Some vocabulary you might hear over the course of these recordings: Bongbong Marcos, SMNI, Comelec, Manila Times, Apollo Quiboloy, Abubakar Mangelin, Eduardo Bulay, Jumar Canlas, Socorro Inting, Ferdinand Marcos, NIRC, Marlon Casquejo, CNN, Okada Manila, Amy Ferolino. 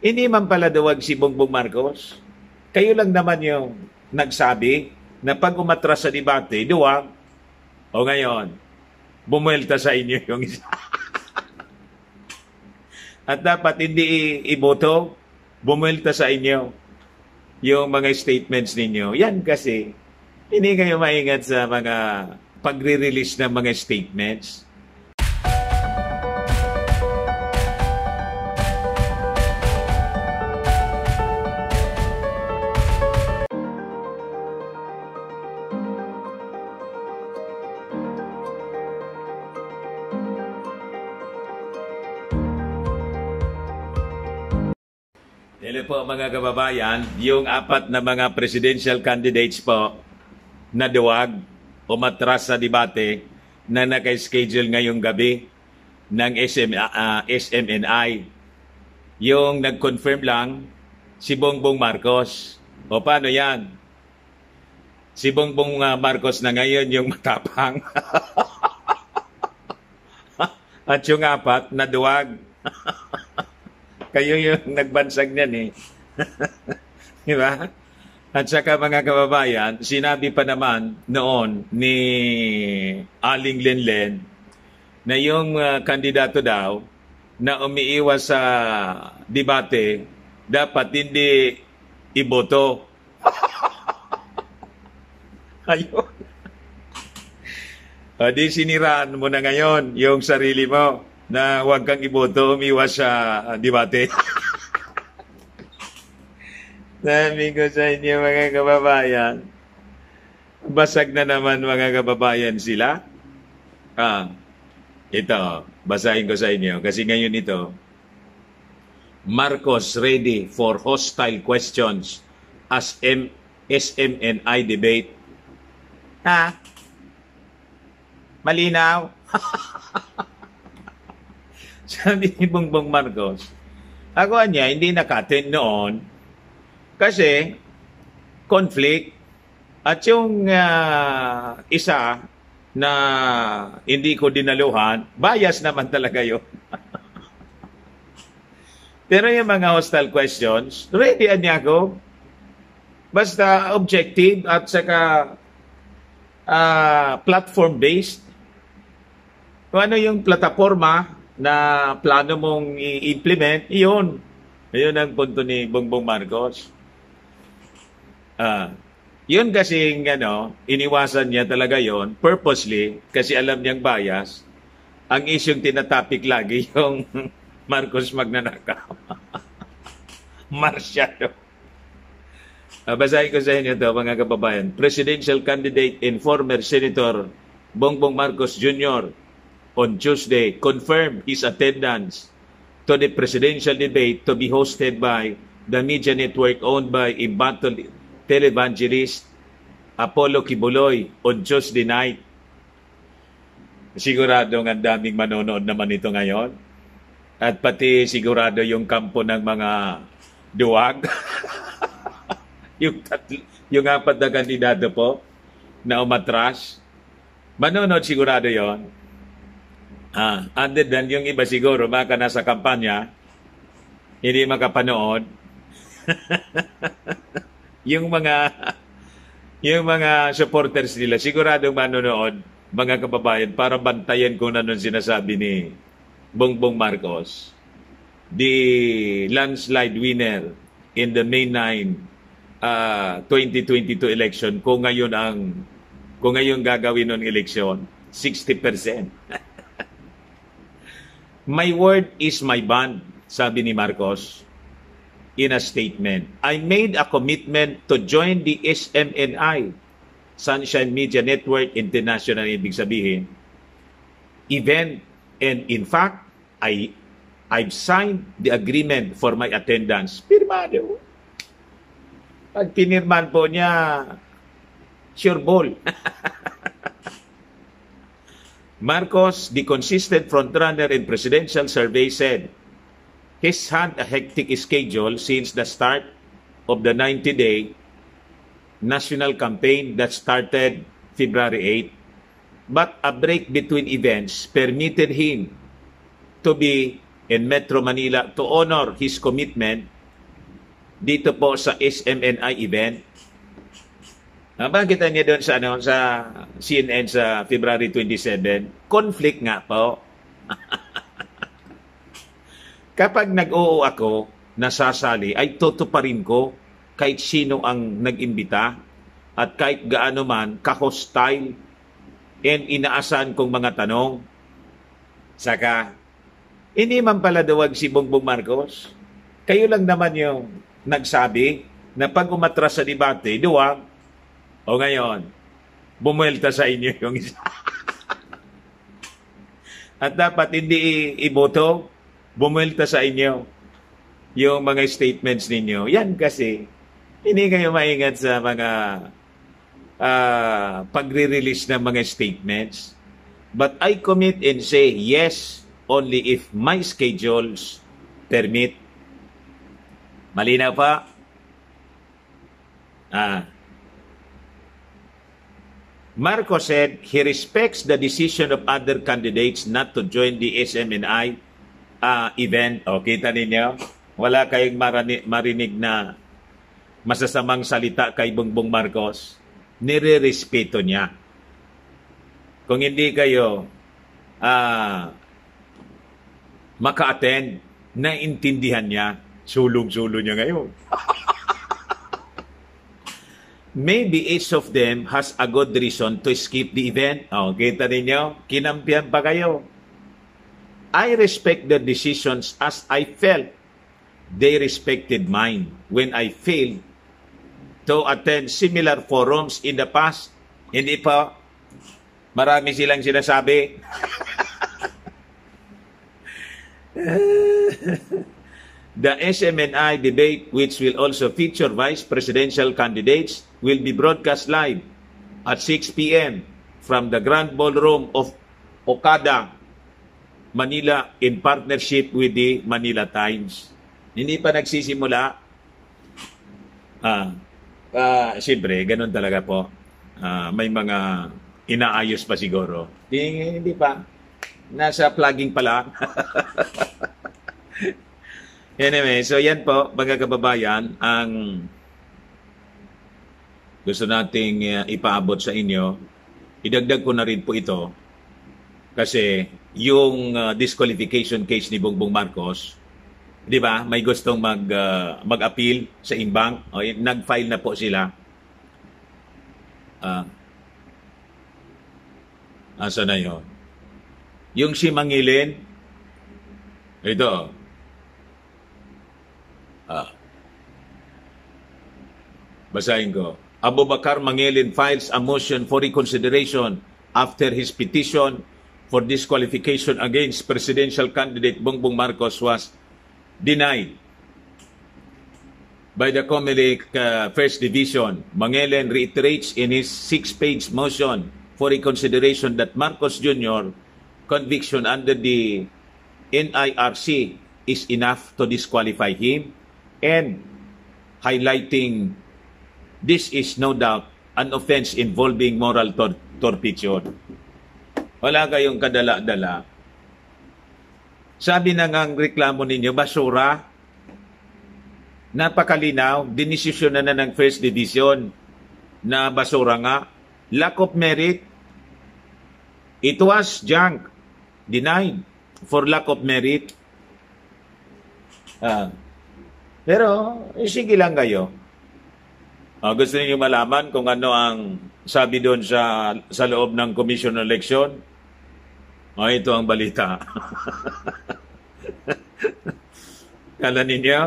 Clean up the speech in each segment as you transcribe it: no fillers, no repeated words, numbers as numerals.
Hindi man pala duwag si Bongbong Marcos. Kayo lang naman yung nagsabi na pag umatras sa debate, duwag. O ngayon, bumuelta sa inyo yung isa. At dapat hindi iboto, bumuelta sa inyo yung mga statements ninyo. Yan kasi, hindi kayo maingat sa mga pagre-release ng mga statements. Hello po mga kababayan, yung apat na mga presidential candidates po na duwag o matras sa debate na naka-schedule ngayong gabi ng SMNI. Yung nag-confirm lang si Bongbong Marcos. O paano yan? Si Bongbong Marcos na ngayon yung matapang. At yung apat na duwag. Kayo yung nagbansag niyan eh. Diba? At saka mga kababayan, sinabi pa naman noon ni Aling Lenlen na yung kandidato daw na umiiwas sa debate dapat hindi iboto. Ayun. O di siniraan mo na ngayon yung sarili mo na huwag kang iboto, umiwas sa debate. Sabi ko sa inyo mga kababayan, basag na naman mga kababayan sila. Ito, basahin ko sa inyo. Kasi ngayon ito, Marcos ready for hostile questions as SMNI debate. Ha? Malinaw? Sabi ni Bongbong Marcos, ako niya hindi nakatin noon kasi conflict at yung isa na hindi ko dinaluhan, bias naman talaga yun. Pero yung mga hostile questions, readyan niya ako. Basta objective at saka platform-based. Kung ano yung plataforma na plano mong i-implement, iyon. Iyon ang punto ni Bongbong Marcos. Yun kasing ano, iniwasan niya talaga yon purposely kasi alam niyang bias. Ang isyong tinatapik lagi yung Marcos magnanakaw. Marciano. Basahin ko sa inyo ito mga kababayan. Presidential candidate and former Senator Bongbong Marcos Jr. on Tuesday confirmed his attendance to the presidential debate to be hosted by the media network owned by a embattled televangelist Apollo Quiboloy on Tuesday night. Siguradong ang daming manonood naman ito ngayon. At pati sigurado yung kampo ng mga duwag. yung apat na kandidato po na umatras. Manonood sigurado yon. Other than yung iba siguro, baka nasa kampanya, hindi makapanood. yung mga supporters nila, siguradong manonood, mga kababayan, para bantayan kung anong sinasabi ni Bongbong Marcos. The landslide winner in the May 9, 2022 election, kung ngayon gagawin ng election, 60%. My word is my bond, sabi ni Marcos in a statement. I made a commitment to join the SMNI, Sunshine Media Network International, ibig sabihin, event. And in fact, I've signed the agreement for my attendance. Pirmado. Pag pinirman po niya, sure ball. Marcos, the consistent frontrunner in presidential survey, said he's had a hectic schedule since the start of the 90-day national campaign that started February 8, but a break between events permitted him to be and Metro Manila to honor his commitment dito po sa SMNI event. Bakit niya doon sa, sa CNN sa February 27? Conflict nga po. Kapag nag-oo ako, nasasali, ay tutuparin ko kahit sino ang nag-imbita at kahit gaano man kahostile and inaasahan kong mga tanong. Saka, hindi man pala duwag si Bongbong Marcos. Kayo lang naman yung nagsabi na pag umatras sa debate, duwag. O ngayon, bumuelta sa inyo yung isa. At dapat hindi iboto, bumuelta sa inyo yung mga statements ninyo. Yan kasi, hindi kayo maingat sa mga pagre-release ng mga statements. But I commit and say yes only if my schedules permit. Malinaw pa? Marcos said he respects the decision of other candidates not to join the SMNI event. O, kita ninyo? Wala kayong marinig na masasamang salita kay Bongbong Marcos. Nire-respeto niya. Kung hindi kayo maka-attend, naintindihan niya, sulong-sulo niya ngayon. Maybe each of them has a good reason to skip the event. Oh, kita ninyo, kinampihan pa kayo. I respect their decisions as I felt they respected mine when I failed to attend similar forums in the past. Hindi pa, marami silang sinasabi. The SMNI debate, which will also feature vice presidential candidates, will be broadcast live at 6 p.m. from the Grand Ballroom of Okada, Manila, in partnership with the Manila Times. Hindi pa nagsisimula. Siyempre, ganun talaga po. May mga inaayos pa siguro. Hindi pa. Nasa plugging pala. Anyway, so yan po, mga kababayan, ang gusto nating ipaabot sa inyo. Idagdag ko na rin po ito kasi yung disqualification case ni Bongbong Marcos, di ba, may gustong mag-appeal sa inbang. O, nag-file na po sila. Asa na yun? Yung si Mangelin, ito, basahin ko. Abubakar Mangelin files a motion for reconsideration after his petition for disqualification against presidential candidate Bongbong Marcos was denied by the Comelec First Division. Mangelin reiterates in his 6-page motion for reconsideration that Marcos Jr. conviction under the NIRC is enough to disqualify him, and highlighting this is no doubt an offense involving moral turpitude. Wala kayong kadala-dala. Sabi na ngang reklamo ninyo, basura. Napakalinaw, dinisisyon na ng First Division na basura nga. Lack of merit. It was junk. Denied for lack of merit. Pero, sige lang kayo. Gusto niyo malaman kung ano ang sabi doon sa loob ng Commission on Election? Ito ang balita. Kala ninyo?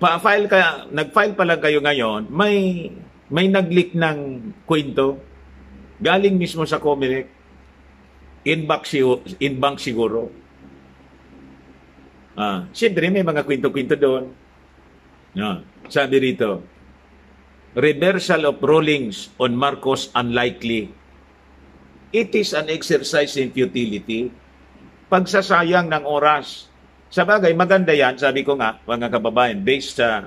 Pa-file ka, nag-file pa lang kayo ngayon, may nag-leak ng kwento. Galing mismo sa Comelec. Inbox siguro. Siyempre, may mga kwento-kwento doon. Sabi rito, reversal of rulings on Marcos unlikely. It is an exercise in futility. Pagsasayang ng oras. Sa bagay, maganda yan, sabi ko nga, mga kababayan, based sa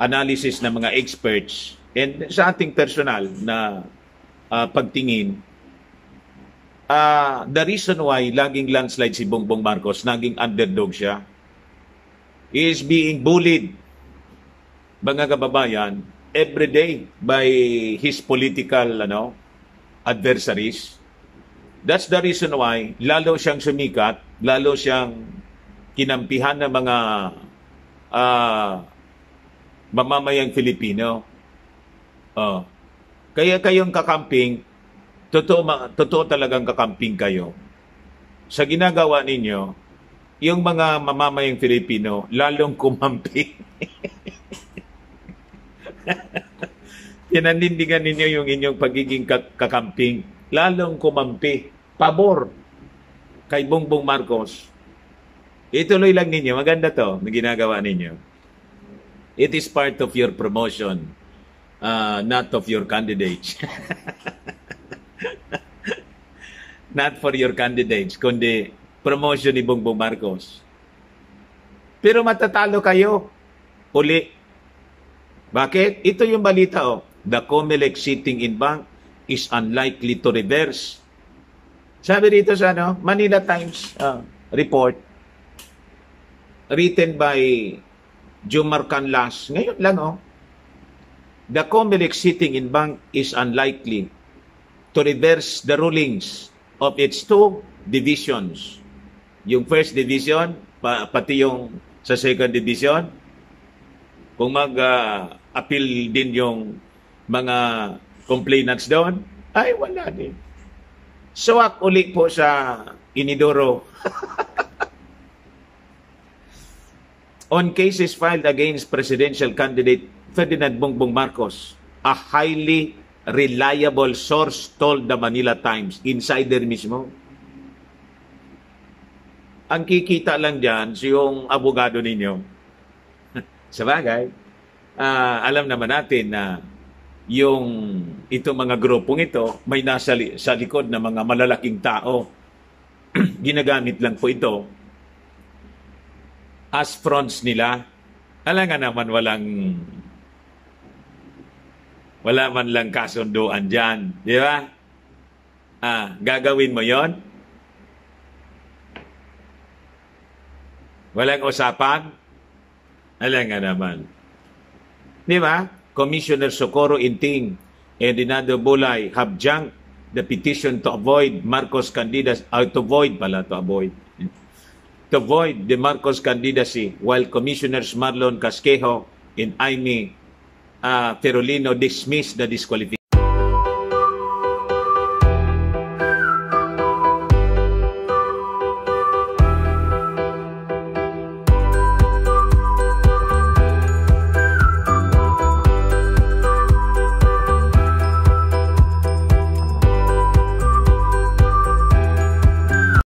analysis ng mga experts and sa ating personal na pagtingin, the reason why laging landslide si Bongbong Marcos, naging underdog siya, is being bullied, mga kababayan, every day by his political adversaries. That's the reason why lalo siyang sumikat, lalo siyang kinampihan ng mga mamamayang Filipino. Kaya kayong kakamping, totoo talagang kakamping kayo. Sa ginagawa ninyo, yung mga mamamayang Filipino, lalong kumamping. Pinanindigan ninyo yung inyong pagiging kakamping. Lalong kumampi, pabor kay Bongbong Marcos. Ituloy lang ninyo, maganda to na ginagawa ninyo. It is part of your promotion, not of your candidates. Not for your candidates, kundi promotion ni Bongbong Marcos. Pero matatalo kayo uli. Bakit? Ito yung balita, oh. The Comelec sitting in bank is unlikely to reverse. Sabi dito sa Manila Times report written by Jumar Canlas. Ngayon lang, oh. The Comelec sitting in bank is unlikely to reverse the rulings of its two divisions. Yung first division, pati yung sa second division, kung mag-appeal din yung mga complainants doon, ay wala din. Suwak uli po sa inidoro. On cases filed against presidential candidate Ferdinand Bongbong Marcos, a highly reliable source told the Manila Times, insider mismo. Ang kikita lang dyan, si yung abogado ninyo. Sabagay, alam naman natin na yung itong mga grupong ito, may nasa sa likod na mga malalaking tao. Ginagamit lang po ito as fronts nila. Alam nga naman wala man lang kasunduan dyan. Di ba? Gagawin mo yon? Walang usapan? Alam nga naman. Di ba? Commissioner Socorro Inting and Eduardo Bulay have junked the petition to avoid Marcos candidacy, to avoid the Marcos candidacy, while Commissioners Marlon Casquejo and Amy Ferolino dismissed the disqualification.